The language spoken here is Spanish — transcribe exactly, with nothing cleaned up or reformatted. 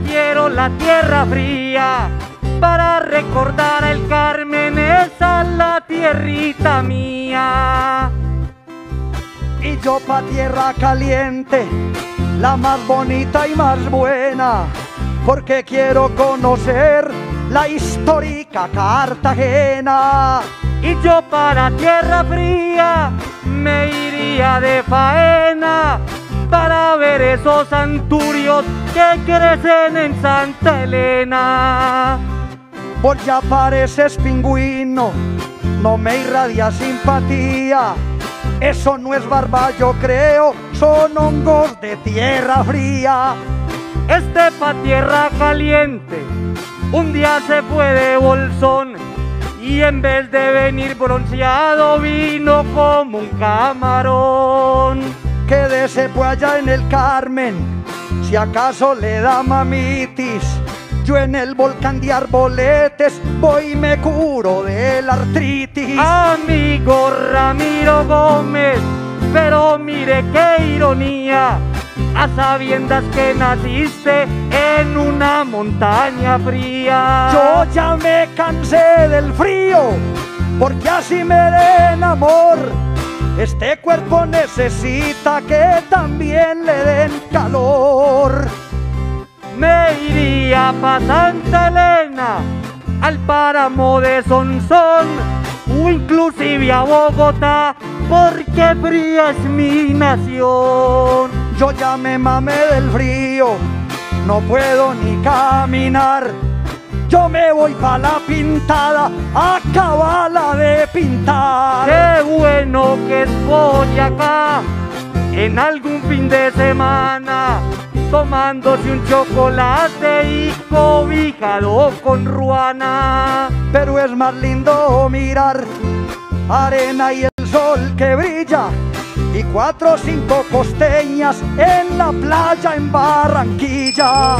prefiero la tierra fría, para recordar el Carmen, esa es la tierrita mía. Y yo pa' tierra caliente, la más bonita y más buena, porque quiero conocer la histórica Cartagena. Y yo para tierra fría, me iría de faena, para ver esos anturios que crecen en Santa Elena. Vos ya pareces pingüino, no me irradia simpatía, eso no es barba, yo creo, son hongos de tierra fría. Este pa' tierra caliente, un día se fue de bolsón, y en vez de venir bronceado vino como un camarón. Quédese pues allá en el Carmen, si acaso le da mamitis, yo en el volcán de Arboletes voy y me curo de la artritis. Amigo Ramiro Gómez, pero mire qué ironía, a sabiendas que naciste en una montaña fría. Yo ya me cansé del frío, porque así me den amor, este cuerpo necesita que también le den calor. Me iría pa' Santa Elena, al páramo de Sonzón, o inclusive a Bogotá, porque fría es mi nación. Yo ya me mamé del frío, no puedo ni caminar, yo me voy pa' la pintada, acabala de pintar. Qué bueno que estoy acá, en algún fin de semana, tomándose un chocolate y cobijado con ruana. Pero es más lindo mirar arena y el sol que brilla, y cuatro o cinco costeñas en la playa en Barranquilla.